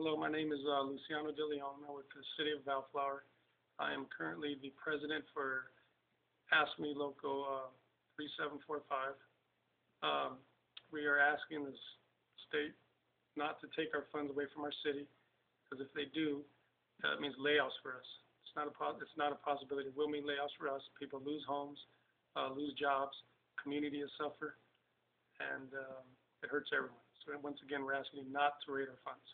Hello, my name is Luciano DeLeon. I work for the City of Bellflower. I am currently the president for AFSCME Local 3745. We are asking the state not to take our funds away from our city, because if they do, that means layoffs for us. It's not a possibility. It will mean layoffs for us. People lose homes, lose jobs, communities suffer, and it hurts everyone. So once again, we're asking you not to raid our funds.